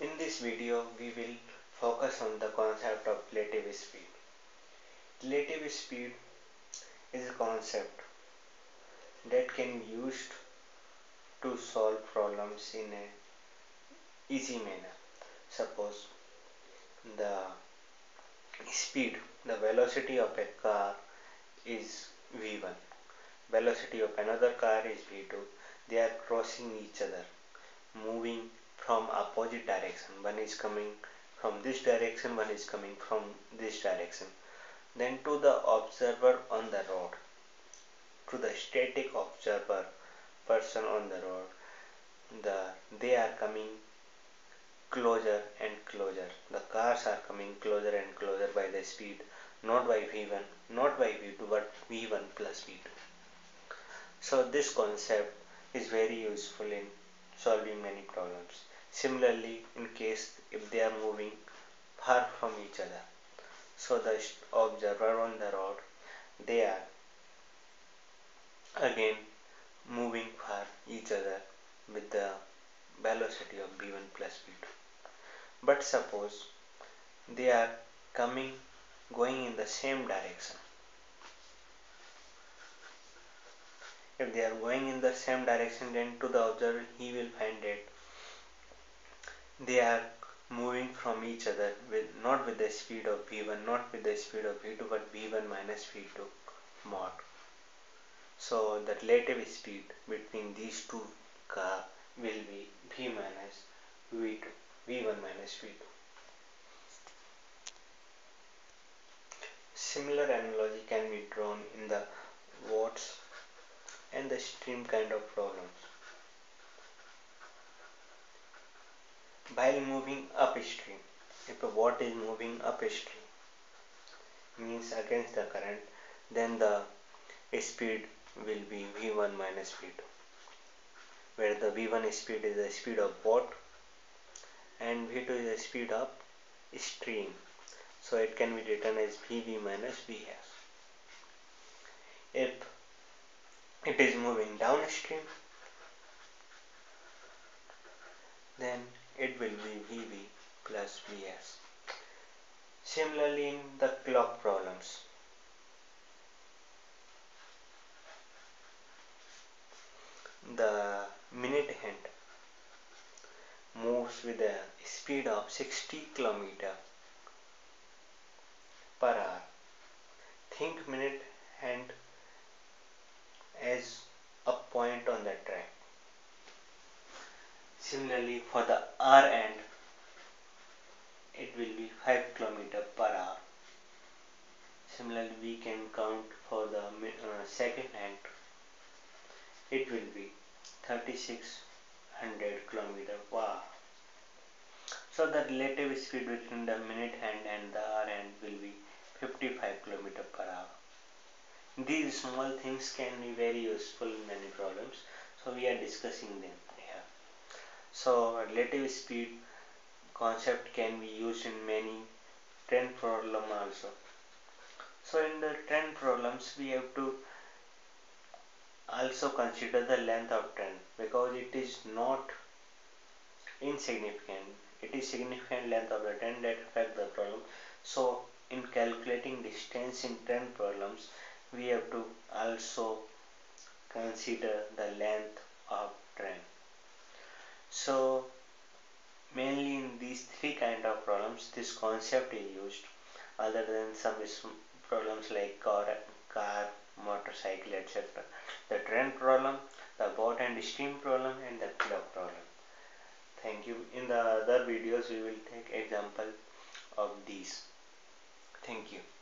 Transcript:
In this video, we will focus on the concept of relative speed. Relative speed is a concept that can be used to solve problems in an easy manner. Suppose the speed, the velocity of a car is v1, velocity of another car is v2. They are crossing each other, moving from opposite direction. One is coming from this direction, one is coming from this direction. Then to the observer on the road, to the static observer person on the road, they are coming closer and closer. The cars are coming closer and closer by the speed, not by v1, not by v2, but v1 plus v2. So this concept is very useful in solving many problems. Similarly, in case if they are moving far from each other, so the observer on the road, they are again moving far each other with the velocity of v1 plus v2. But suppose they are going in the same direction. If they are going in the same direction, then to the observer he will find that they are moving from each other not with the speed of v1, not with the speed of v2, but v1 minus v2 mod. So the relative speed between these two cars will be v1 minus v2. Similar analogy can be drawn in the watts and the stream kind of problems. While moving upstream, if a watt is moving upstream, means against the current, then the speed will be v1 minus v2, where the v1 speed is the speed of watt and v2 is the speed of stream. So it can be written as vv minus vf. If it is moving downstream, then it will be vv plus vs. Similarly, in the clock problems, the minute hand moves with a speed of 60 km/h. Think minute hand as a point on the track. Similarly, for the hour end, it will be 5 km/h. Similarly, we can count for the second hand, it will be 3600 km/h. So the relative speed between the minute hand and the hour end will be 55 km/h. These small things can be very useful in many problems, so we are discussing them here. So relative speed concept can be used in many trend problems also. So in the trend problems, we have to also consider the length of trend, because it is not insignificant. It is significant length of the trend that affects the problem. So in calculating distance in trend problems, we have to also consider the length of trend. So mainly in these three kind of problems this concept is used, other than some problems like car, motorcycle, etc. The trend problem, the boat and stream problem, and the clock problem. Thank you. In the other videos we will take example of these. Thank you.